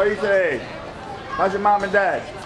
What do you think? How's your mom and dad?